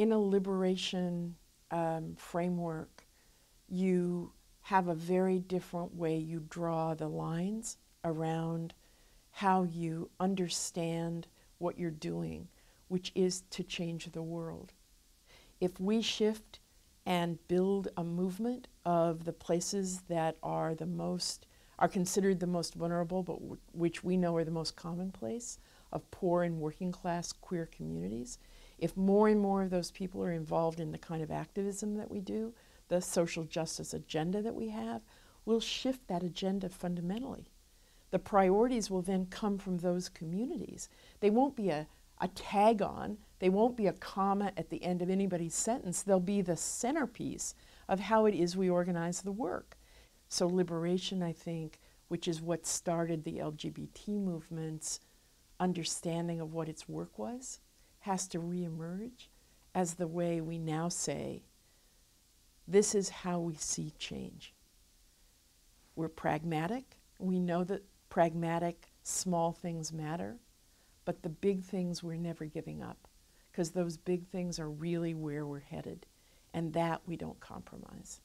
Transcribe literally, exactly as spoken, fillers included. in a liberation um, framework, you have a very different way you draw the lines around how you understand what you're doing, which is to change the world. If we shift and build a movement of the places that are the most, are considered the most vulnerable, but w which we know are the most commonplace, of poor and working class queer communities, if more and more of those people are involved in the kind of activism that we do, the social justice agenda that we have, we'll shift that agenda fundamentally. The priorities will then come from those communities. They won't be a, a tag on, they won't be a comma at the end of anybody's sentence, they'll be the centerpiece of how it is we organize the work. So liberation, I think, which is what started the L G B T movement's understanding of what its work was, has to reemerge as the way we now say, this is how we see change. We're pragmatic. We know that pragmatic small things matter, but the big things we're never giving up, because those big things are really where we're headed, and that we don't compromise.